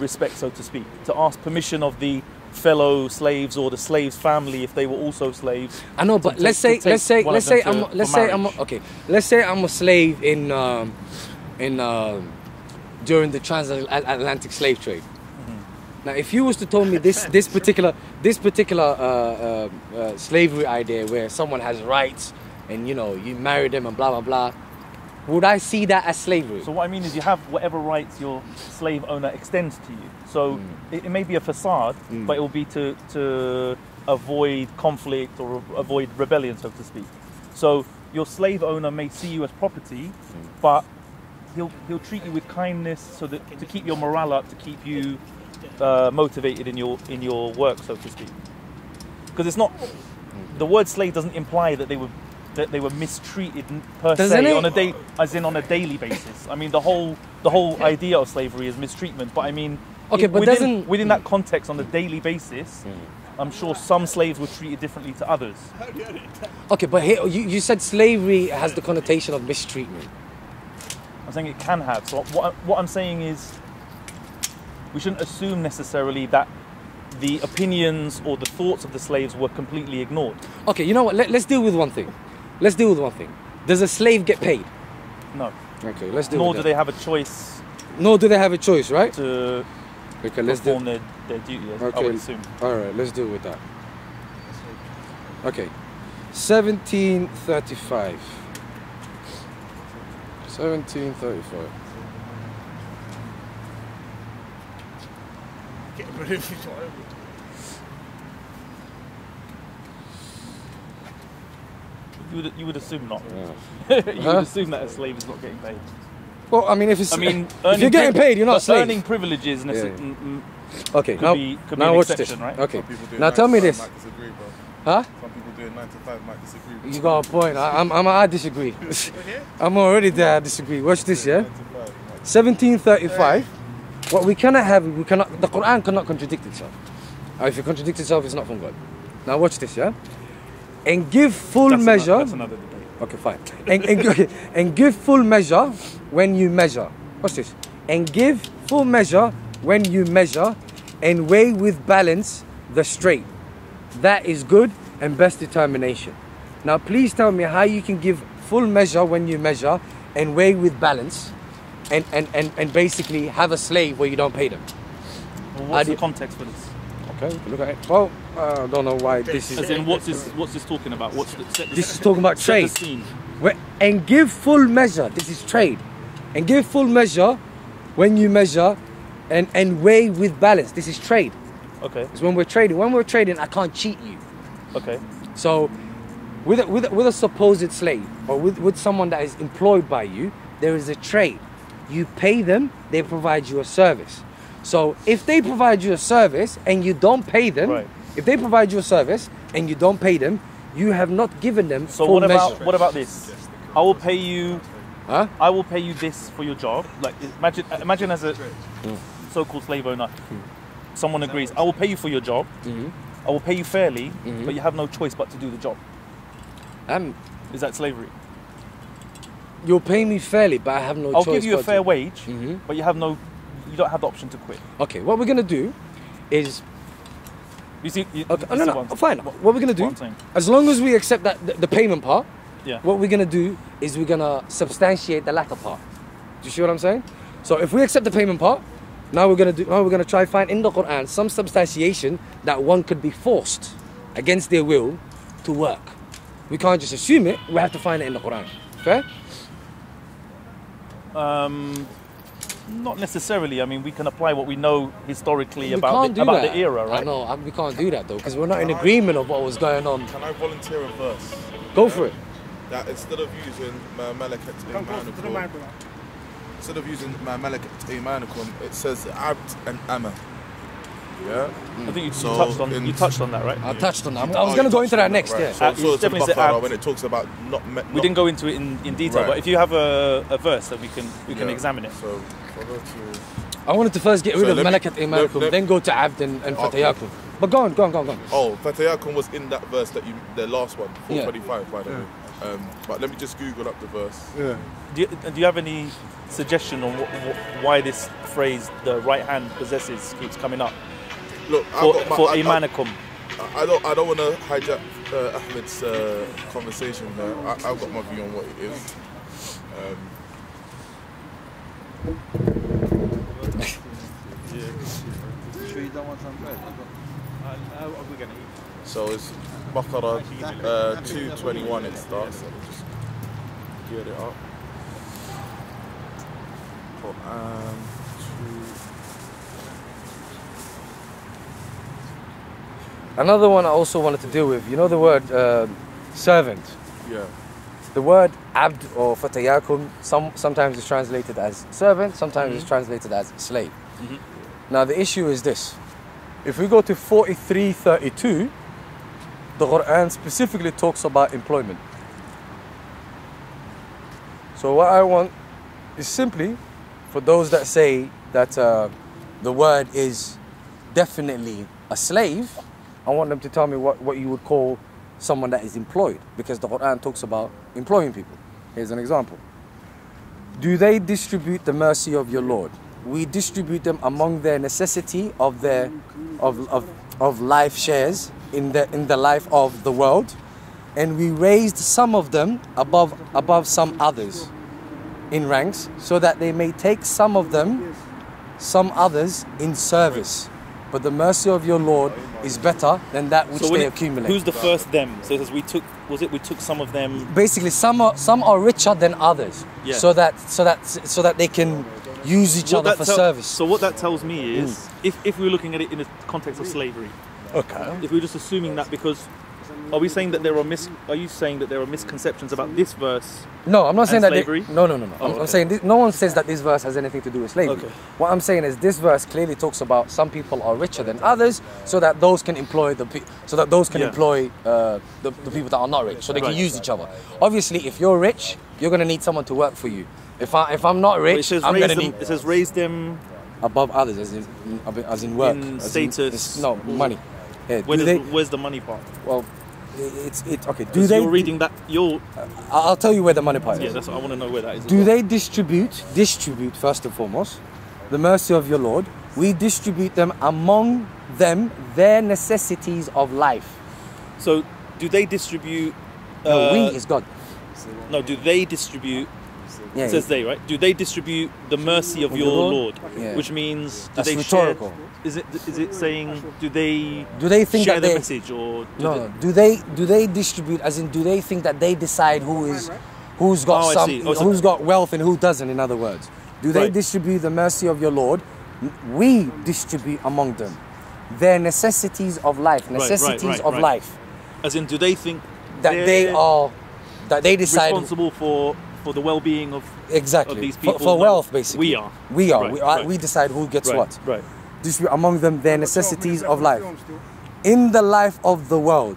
respect, so to speak, to ask permission of the fellow slaves or the slave's family if they were also slaves. I know, but to, let's, to, say, to let's say let's say I'm, to, let's say I'm let's say I'm okay. Let's say I'm a slave in um, in um, during the transatlantic slave trade. Mm-hmm. Now, if you was to tell me this this particular this particular uh, uh, uh, slavery idea where someone has rights and you know you marry them and blah blah blah. Would I see that as slavery? So what I mean is you have whatever rights your slave owner extends to you. So mm. it, it may be a facade, mm. but it will be to, to avoid conflict or avoid rebellion, so to speak. So your slave owner may see you as property, mm. but he'll, he'll treat you with kindness so that, to keep your morale up, to keep you uh, motivated in your, in your work, so to speak. Because it's not, the word slave doesn't imply that they were that they were mistreated per Doesn't se it? on a day, as in on a daily basis. I mean, the whole the whole idea of slavery is mistreatment, but I mean, okay, it, but within, doesn't, within that context, on a daily basis, mm. I'm sure some slaves were treated differently to others. Okay, but here, you, you said slavery has the connotation of mistreatment. I'm saying it can have. So what, what I'm saying is, we shouldn't assume necessarily that the opinions or the thoughts of the slaves were completely ignored. Okay, you know what? Let, let's deal with one thing. Let's deal with one thing. Does a slave get paid? No. Okay, let's deal Nor with do that. They have a choice. Nor do they have a choice, right? To okay, let's perform their, their duty, as okay. I would assume. All right, let's deal with that. Okay, seventeen thirty-five. seventeen thirty-five. Get rid of it, whatever. You would, you would assume not. Yeah. you huh? would assume that a slave is not getting paid. Well, I mean, if it's I mean, if you're getting paid, you're not a slave. Earning privileges, yeah, yeah. okay. Could now, be, could now be an watch exception, this. Right? Okay. Now tell me this. Might disagree, bro. Huh? Some people doing nine to five might disagree. Bro. You got a point. I, I'm, I'm, I disagree. I'm already there. I disagree. Watch this, yeah. seventeen thirty-five. Yeah. What we cannot have, we cannot. The Quran cannot contradict itself. Or if it contradicts itself, it's not from God. Now watch this, yeah. And give full that's measure. Another, that's another debate. Okay, fine. And, and, and give full measure when you measure. What's this? And give full measure when you measure, and weigh with balance the straight. That is good and best determination. Now, please tell me how you can give full measure when you measure, and weigh with balance, and and and, and basically have a slave where you don't pay them. Well, what's the context for this? Okay, look at it. Well, I don't know why this is. As in, what's this? What's this talking about? What's the, set the, this is talking about trade. And give full measure. This is trade. And give full measure when you measure, and and weigh with balance. This is trade. Okay. It's when we're trading. When we're trading, I can't cheat you. Okay. So, with a, with a, with a supposed slave or with with someone that is employed by you, there is a trade. You pay them. They provide you a service. So if they provide you a service and you don't pay them, right. if they provide you a service and you don't pay them, you have not given them. So full what about measure. what about this? I will pay you. Huh? I will pay you this for your job. Like imagine, imagine as a so-called slave owner, someone agrees. I will pay you for your job. Mm-hmm. I will pay you fairly, mm-hmm. but you have no choice but to do the job. Um, is that slavery? You'll pay me fairly, but I have no. I'll choice give you a fair to... wage, mm-hmm. but you have no. You don't have the option to quit. Okay, what we're going to do is... You see... You, okay, no, no, no, fine. What, what we're going to do, as long as we accept that the, the payment part, yeah. what we're going to do is we're going to substantiate the latter part. Do you see what I'm saying? So if we accept the payment part, now we're going to do... Now we're going to try find in the Quran some substantiation that one could be forced against their will to work. We can't just assume it. We have to find it in the Quran. Fair? Um... Not necessarily. I mean, we can apply what we know historically we about, the, about the era, right? I know. I, we can't do that, though, because we're not can in agreement I, of what was going on. Can I volunteer a verse? Go yeah. for it. That instead of using Ma'amalakat, instead of using Ma'amalakat, it says Abd and Amr. Yeah? Mm. I think you, so you, touched on, you touched on that, right? I touched on that. I was oh, going to go into that next, right. yeah. So, uh, so it's definitely said when it talks about not... Me, not we didn't go into it in, in detail, right. but if you have a, a verse that we can we yeah. can examine it. So, I wanted to first get rid so of Malakat Imanakum, then go to Abd and, and okay. Fatayakum. But go on, go on, go on, go on. Oh, Fatayakum was in that verse that you... The last one, four twenty-five, yeah. by the way. Yeah. Um, but let me just Google up the verse. Yeah. Do you, do you have any suggestion on what, what, why this phrase, the right hand possesses, keeps coming up? Look, for, my, for I, Imanakum. I, I don't, I don't want to hijack uh, Ahmed's uh, conversation here. I, I've got my view on what it is. Um, sure you don't want some bread? I'll be going to eat. So it's Baqarah uh, two twenty-one it starts. I'll just get it up. Quran two. Another one I also wanted to deal with, you know the word uh, servant? Yeah. The word abd or fatayakum, some, sometimes is translated as servant, sometimes mm-hmm. it's translated as slave. Mm-hmm. Now the issue is this. If we go to forty-three thirty-two, the Quran specifically talks about employment. So what I want is simply for those that say that uh, the word is definitely a slave, I want them to tell me what, what you would call someone that is employed, because the Quran talks about employing people. Here's an example. Do they distribute the mercy of your Lord? We distribute them among their necessity of their of, of, of life shares in the in the life of the world, and we raised some of them above above some others in ranks, so that they may take some of them some others in service. But the mercy of your Lord is better than that which so they it, accumulate. Who's the first them? So it says we took, was it we took some of them? Basically, some are some are richer than others, yeah. so that so that so that they can use each what other for service. So what that tells me is, mm. if if we were looking at it in the context of slavery, okay. If we're just assuming that, because are we saying that there are mis? Are you saying that there are misconceptions about this verse? No, I'm not saying that. Slavery? They, no, no, no, no. Oh, I'm, okay. I'm saying this, no one says that this verse has anything to do with slavery. Okay. What I'm saying is this verse clearly talks about some people are richer than others, so that those can employ the pe so that those can yeah. employ uh, the, the people that are not rich, so they can right. use each other. Obviously, if you're rich, you're going to need someone to work for you. If I if I'm not rich, I'm going to need. It says raise them above others, as in as in work, in as status, in, no money. Yeah, Where do they, where's the money part? Well, it's it. Okay, do so they? You're reading that. You're. Uh, I'll tell you where the money part is. Yeah, that's what I want to know where that is. Do well. they distribute? Distribute first and foremost, the mercy of your Lord. We distribute them among them their necessities of life. So, do they distribute? Uh, no, we is God. No, do they distribute? Yeah, it says yeah. they, right? Do they distribute the mercy of your Lord? Lord? Yeah. Which means do that's they rhetorical. Share, is it is it saying do they do they think share that they, the message or do no they, do they do they distribute as in do they think that they decide who is who's got oh, some oh, so who's got wealth and who doesn't? In other words, do they right. distribute the mercy of your Lord? We distribute among them their necessities of life, necessities right, right, right, of right. life. As in, do they think that they are that they decide responsible for? For the well-being of, exactly. of these people. For, for wealth, basically. We are. We are. Right, we, are right. we decide who gets right, what. Right. Distribute among them their necessities of life. In the life of the world.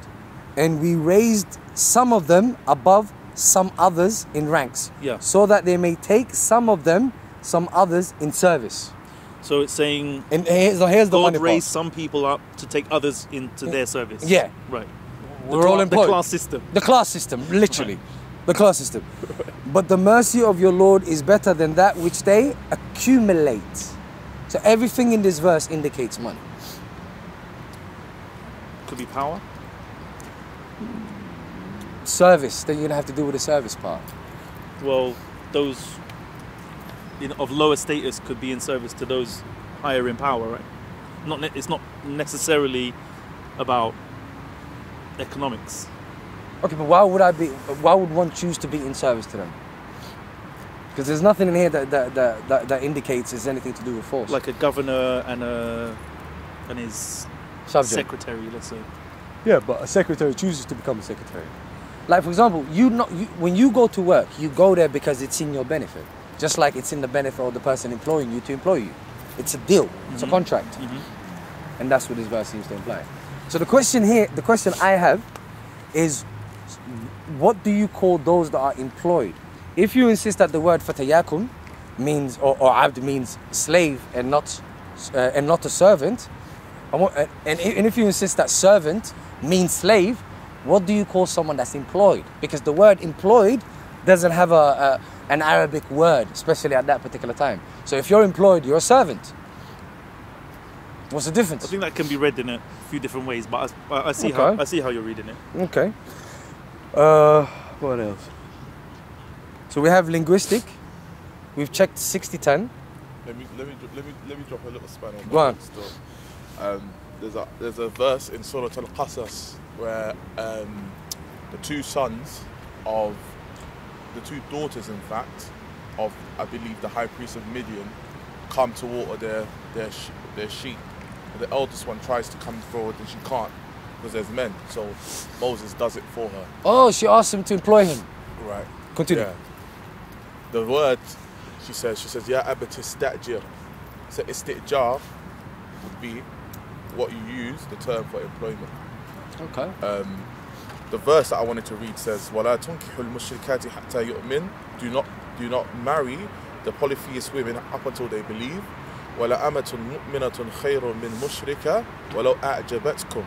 And we raised some of them above some others in ranks. Yeah. So that they may take some of them, some others in service. So it's saying... And here's, here's the God raised some people up to take others into their service. Yeah. Right. We're all employed. The class system. The class system, literally. Right. The class system. But the mercy of your Lord is better than that which they accumulate. So everything in this verse indicates money. Could be power. Service. Then you're going to have to deal with the service part. Well, those in, of lower status could be in service to those higher in power, right? Not it's not necessarily about economics. Okay, but why would I be? Why would one choose to be in service to them? Because there's nothing in here that that, that that that indicates it's anything to do with force. Like a governor and a and his Subject. secretary, let's say. Yeah, but a secretary chooses to become a secretary. Like for example, you not you, when you go to work, you go there because it's in your benefit. Just like it's in the benefit of the person employing you to employ you. It's a deal. Mm-hmm. It's a contract, mm-hmm. and that's what this verse seems to imply. So the question here, the question I have, is. What do you call those that are employed? If you insist that the word fatayakun means or, or abd means slave and not uh, and not a servant, and, and, and if you insist that servant means slave, what do you call someone that's employed? Because the word employed doesn't have a, a an Arabic word, especially at that particular time. So if you're employed, you're a servant. What's the difference? I think that can be read in a few different ways, but I, I, see, okay. how, I see how you're reading it. Okay. Uh, what else? So we have linguistic. We've checked sixty ten. Let me, let me, let me, let me drop a little span on that still. Um, there's, a, there's a verse in Surah Al-Qasas where um, the two sons of, the two daughters in fact, of I believe the high priest of Midian come to water their, their, their sheep. And the eldest one tries to come forward and she can't because there's men. So Moses does it for her. Oh, she asked him to employ him. Right. Continue. Yeah. The word, she says, she says, Ya abatistajir. So istijjar would be what you use, the term for employment. Okay. Um, the verse that I wanted to read says, Wala tunkihul mushrikati hatta yu'min. Do not, do not marry the polytheist women up until they believe. Wala amatun mu'minatun khayrun min mushrika walau a'jabatkum.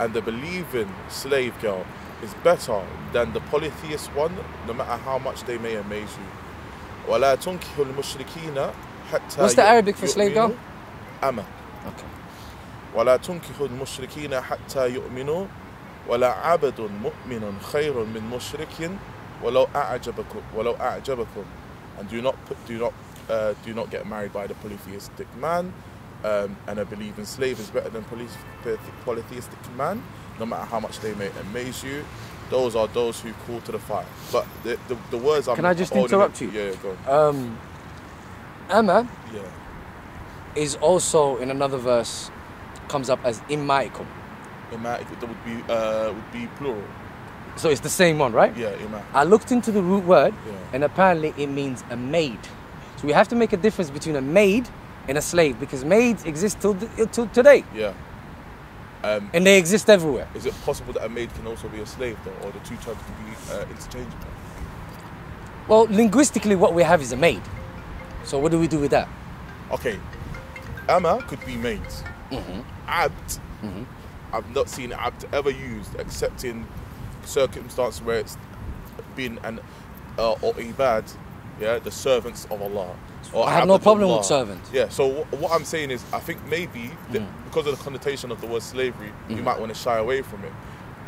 And the believing slave girl is better than the polytheist one, no matter how much they may amaze you. Wala tunkihul mushrikina hatta. What's the Arabic for slave girl? Ama. Okay. ولا تنكحوا المشركين حتى يؤمنوا ولا عبد مؤمن خير من مشرك ولو أعجبكم ولو أعجبكم. And do not put, do not uh, do not get married by the polytheistic man, um, and a believing slave is better than polytheistic man, no matter how much they may amaze you. Those are those who call to the fire. But the the, the words are. Can I just interrupt you? Yeah, go on. Um, Amma. Yeah. Is also in another verse. Comes up as imaikum. Imaikum, that would be uh, would be plural. So it's the same one, right? Yeah, imaikum. I looked into the root word, yeah. And apparently it means a maid. So we have to make a difference between a maid and a slave, because maids exist till, till today. Yeah. Um, and they exist everywhere. Is it possible that a maid can also be a slave, though, or the two terms can be uh, interchangeable? Well, linguistically, what we have is a maid. So what do we do with that? Okay, ama could be maids. Mm-hmm. Abd, mm-hmm. I've not seen abd ever used except in circumstances where it's been an uh, or ibad, yeah, the servants of Allah. Or I have no problem Allah. With servants. Yeah, so what I'm saying is, I think maybe that mm. because of the connotation of the word slavery, mm. you might want to shy away from it.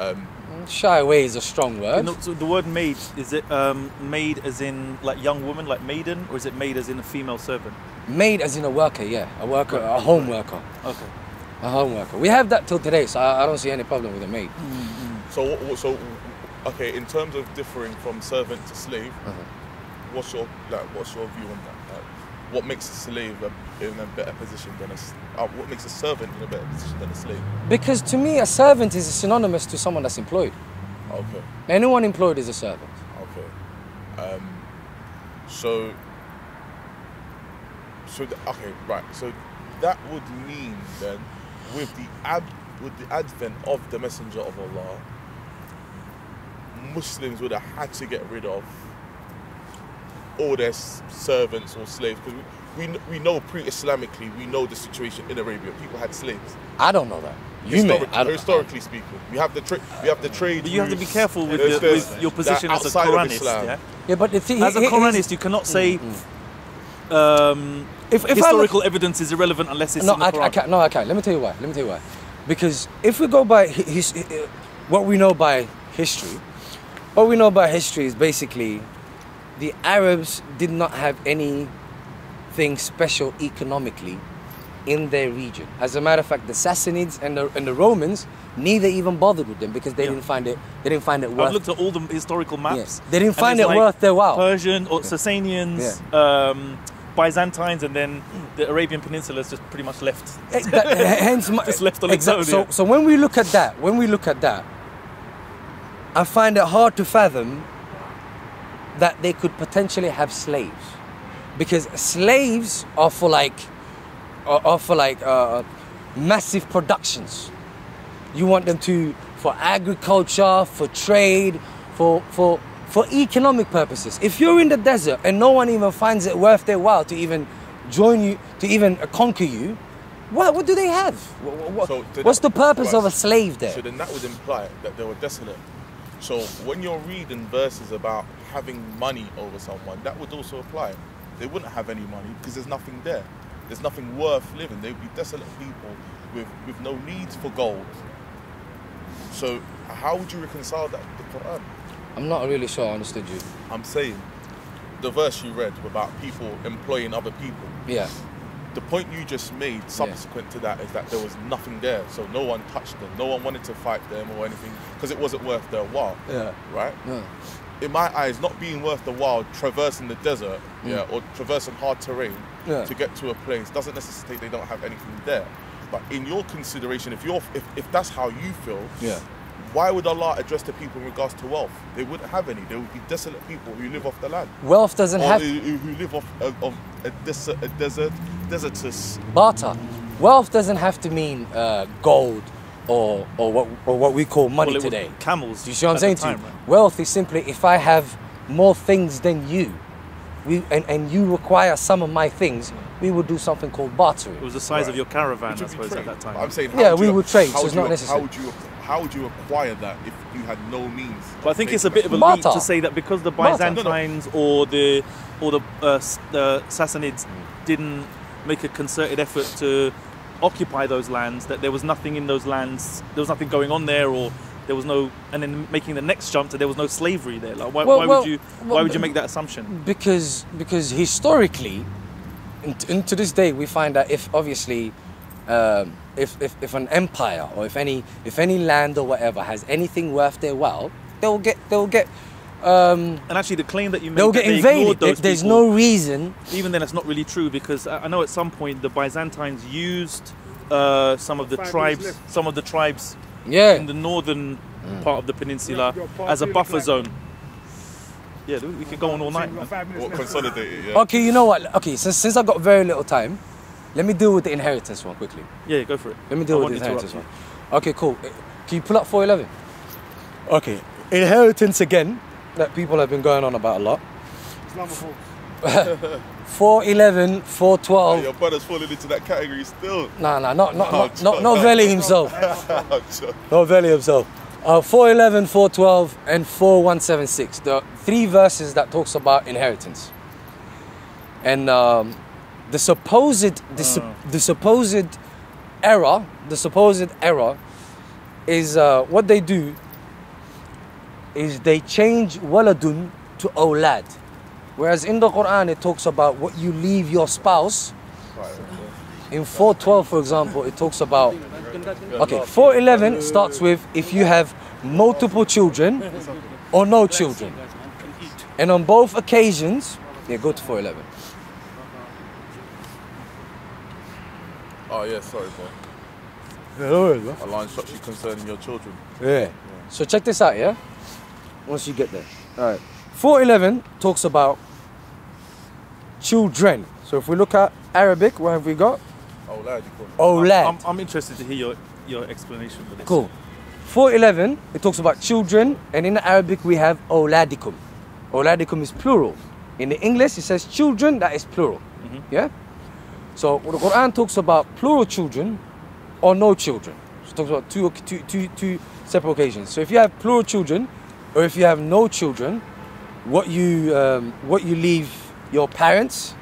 Um, shy away is a strong word. No, so the word maid, is it um, maid as in like young woman, like maiden, or is it maid as in a female servant? Maid as in a worker, yeah, a worker, a home worker. Okay. A home worker. We have that till today, so I, I don't see any problem with a maid. Mm-hmm. So, so, okay, in terms of differing from servant to slave, uh-huh. what's your like? What's your view on that? Like, what makes a slave in a better position than a? Uh, what makes a servant in a better position than a slave? Because to me, a servant is synonymous to someone that's employed. Okay. Anyone employed is a servant. Okay. Um, so. So the, okay, right. So that would mean then, with the ab, with the advent of the Messenger of Allah, Muslims would have had to get rid of all their servants or slaves, because we, we we know pre-Islamically, we know the situation in Arabia. People had slaves. I don't know that. You Historic, may, historically speaking, we have the tra we have the trade. But you have to be careful with, your, with your position as a Quranist. Yeah? Yeah, but the thing, as a Quranist, you cannot say. Mm-hmm. Um, if, if historical look, evidence is irrelevant unless it's no, in the Quran. I, I can't, no, I can't. Let me tell you why. Let me tell you why. Because if we go by his, his, what we know by history, what we know by history is basically the Arabs did not have anything special economically in their region. As a matter of fact, the Sassanids and the, and the Romans neither even bothered with them because they yeah. didn't find it. They didn't find it worth. I've looked at all the historical maps. Yeah. They didn't find it like worth their while. Persian or okay. Sasanians. Yeah. Um, Byzantines, and then the Arabian Peninsula is just pretty much left. That, hence, my, just left on exactly. its own, yeah. So, so when we look at that, when we look at that, I find it hard to fathom that they could potentially have slaves, because slaves are for like, are, are for like uh, massive productions. You want them to for agriculture, for trade, for for. for economic purposes. If you're in the desert and no one even finds it worth their while to even join you, to even conquer you, what, what do they have? What, what, so what's that, the purpose right. of a slave there? So then that would imply that they were desolate. So when you're reading verses about having money over someone, that would also apply. They wouldn't have any money because there's nothing there. There's nothing worth living. They'd be desolate people with, with no need for gold. So how would you reconcile that with the Quran? I'm not really sure I understood you. I'm saying the verse you read about people employing other people. Yeah. The point you just made subsequent yeah. to that is that there was nothing there, so no one touched them, no one wanted to fight them or anything because it wasn't worth their while. Yeah. Right? Yeah. In my eyes, not being worth the while traversing the desert, mm. yeah, or traversing hard terrain yeah. to get to a place doesn't necessitate they don't have anything there. But in your consideration, if you're if, if that's how you feel, yeah. why would Allah address the people in regards to wealth? They wouldn't have any. They would be desolate people who live off the land. Wealth doesn't or have... who live off of, of a, des a desert, desertous... Barter. Wealth doesn't have to mean uh, gold or, or, what, or what we call money well, today. Camels. Do you see what I'm saying time, to you? Right? Wealth is simply if I have more things than you we, and, and you require some of my things, we would do something called bartering. It was the size right. of your caravan, I suppose, trade? At that time. I'm saying, yeah, we would trade, so it's not necessary. How would you... How would you acquire that if you had no means? But I think it's a bit of a leap to say that because the Byzantines no, no. or the or the, uh, the Sassanids didn't make a concerted effort to occupy those lands, that there was nothing in those lands, there was nothing going on there, or there was no, and then making the next jump to there was no slavery there. Like why, well, why well, would you why well, would you make that assumption? Because because historically, and to this day, we find that if obviously. Um, If, if, if an empire or if any if any land or whatever has anything worth their while, they'll get they'll get. Um, and actually, the claim that you made, they'll get invaded. Those There's people, no reason. Even then, it's not really true because I know at some point the Byzantines used uh, some of the Five tribes, some of the tribes yeah. in the northern mm. part of the peninsula yeah, as a buffer zone. Yeah, we could go on all night. Or consolidate it. Yeah. Okay, you know what? Okay, since since I got very little time. Let me deal with the inheritance one quickly. Yeah, go for it. Let me deal I with the inheritance one. Okay, cool. Can you pull up four eleven? Okay. Inheritance again, that people have been going on about a lot. four eleven, four twelve. Hey, your brother's falling into that category still. Nah, nah, not, not, not, not, not Veli himself. Not Veli himself. Uh, four eleven, four twelve and four one seven six. The three verses that talks about inheritance. And... Um, The supposed, the, su the supposed error, the supposed error is uh, what they do is they change waladun to awlad. Whereas in the Quran, it talks about what you leave your spouse. In four twelve, for example, it talks about, okay, four eleven starts with if you have multiple children or no children. And on both occasions, yeah, go to four eleven. Oh yeah, sorry bro. Yeah, no worries, bro. A line struck you concerning your children. Yeah. yeah. So check this out, yeah? Once you get there. Alright. four eleven talks about children. So if we look at Arabic, what have we got? Oh lad, you call it. Oh lad. I'm, I'm interested to hear your, your explanation for this. Cool. four eleven, it talks about children, and in Arabic we have Oladikum. Oladikum is plural. In the English it says children, that is plural. Mm-hmm. Yeah? So the Quran talks about plural children or no children. It talks about two, two, two, two separate occasions. So if you have plural children or if you have no children, what you, um, what you leave your parents?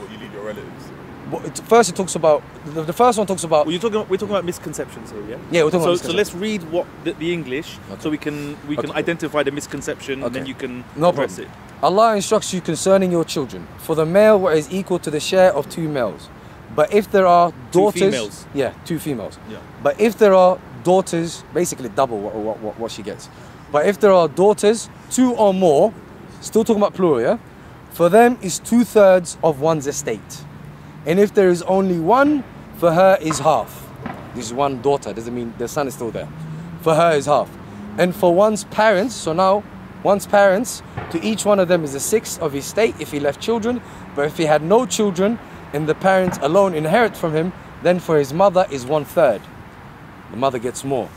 What you leave your relatives? What, it, first it talks about, the, the first one talks about... Well, you're talking about, we're talking about misconceptions here, yeah? Yeah, we're talking so, about misconceptions. So let's read what the, the English okay. so we can, we okay. can identify the misconception okay. and then you can no address problem. it. Allah instructs you concerning your children. For the male, what is equal to the share of two males. But if there are daughters... Two females. Yeah, two females. Yeah. But if there are daughters, basically double what, what, what, what she gets. But if there are daughters, two or more, still talking about plural, yeah? For them is two-thirds of one's estate. And if there is only one, for her is half. This is one daughter, doesn't mean the son is still there. For her is half. And for one's parents, so now... One's parents, to each one of them is a sixth of his estate if he left children, but if he had no children and the parents alone inherit from him, then for his mother is one third. The mother gets more.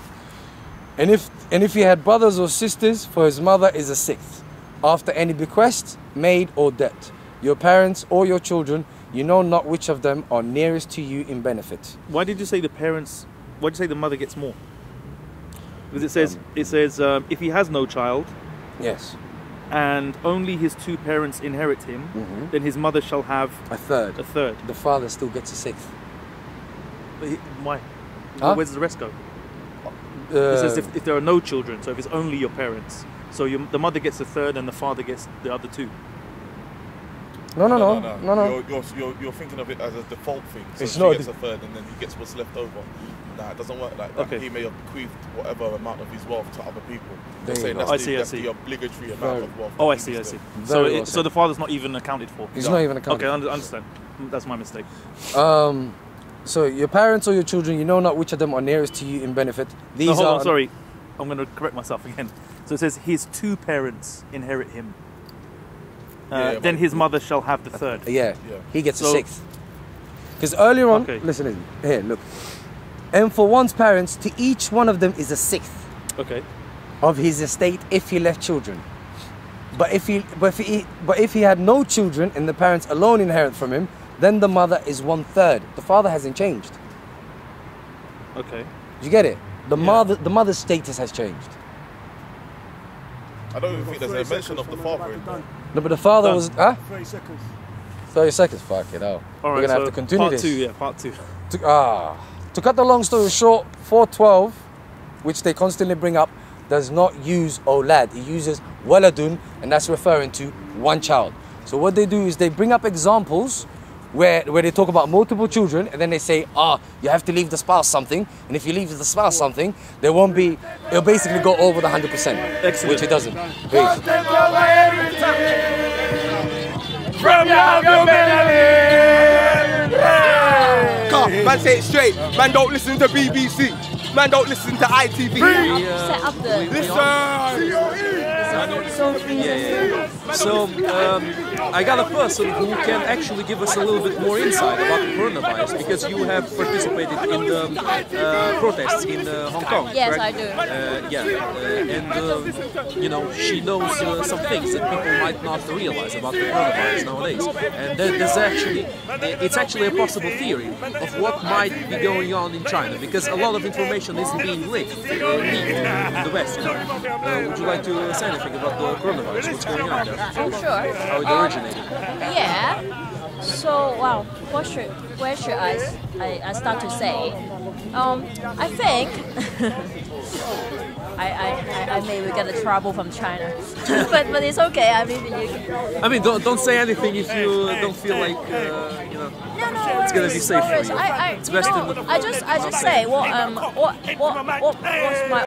And if, and if he had brothers or sisters, for his mother is a sixth. After any bequest, maid or debt, your parents or your children, you know not which of them are nearest to you in benefit. Why did you say the parents, why did you say the mother gets more? Because it says, um, it says um, if he has no child, yes. and only his two parents inherit him, mm-hmm. then his mother shall have a third. A third. The father still gets a sixth. But he, why? Huh? Where does the rest go? Uh, it says if, if there are no children, so if it's only your parents. So your, the mother gets a third and the father gets the other two. No, no, no, no, no. no, no. You're, you're, you're thinking of it as a default thing. So it's she not gets a third and then he gets what's left over. Nah, it doesn't work like that. Okay. He may have bequeathed whatever amount of his wealth to other people. They're saying that's, I the, see, that's I see. the obligatory Very. amount of wealth. Oh, I see, I see. So, well it, so the father's not even accounted for? He's no. not even accounted for. Okay, I understand. That's my mistake. Um, so your parents or your children, you know not which of them are nearest to you in benefit. These no, hold are... on, sorry. I'm going to correct myself again. So it says his two parents inherit him. Uh, yeah, then his mother shall have the third. Yeah, yeah. He gets so, a sixth. Because earlier on, okay. listen, listen, here, look. And for one's parents, to each one of them is a sixth okay. of his estate if he left children. But if he, but if he, but if he had no children and the parents alone inherit from him, then the mother is one third. The father hasn't changed. Okay. You get it? The yeah. mother, the mother's status has changed. I don't even think there's a mention of the father in there. No, but the father Done. was... Huh? thirty seconds. thirty seconds? Fuck it out. All right, We're going to so have to continue part this. Part two, yeah, part two. To, ah, to cut the long story short, four twelve, which they constantly bring up, does not use Olad. It uses Waladun, and that's referring to one child. So what they do is they bring up examples where, where they talk about multiple children, and then they say, ah, you have to leave the spouse something, and if you leave the spouse something, there won't be, it'll basically go over the one hundred percent, Excellent. which it doesn't. Man, say it straight, man don't listen to B B C, man don't listen to I T V. Set up the... Listen! Yeah, yeah. So um, I got a person who can actually give us a little bit more insight about the coronavirus, because you have participated in the uh, protests in uh, Hong Kong. Yes, correct? I do. Uh, yeah, uh, and uh, you know, she knows uh, some things that people might not realize about the coronavirus nowadays. And there's actually, it's actually a possible theory of what might be going on in China, because a lot of information isn't being leaked in the West. You know? uh, would you like to say anything about the coronavirus, what's going on? I'm sure. How it originated? Yeah. So, wow, what should, where should I, I, I start to say? Um, I think I, I, I, I may get a trouble from China, but but it's okay. I mean, you can... I mean, don't don't say anything if you don't feel like uh, you know. No, no, it's gonna be safe. No, for you. I, I, it's you best know, in the I just I just say what um what what what was my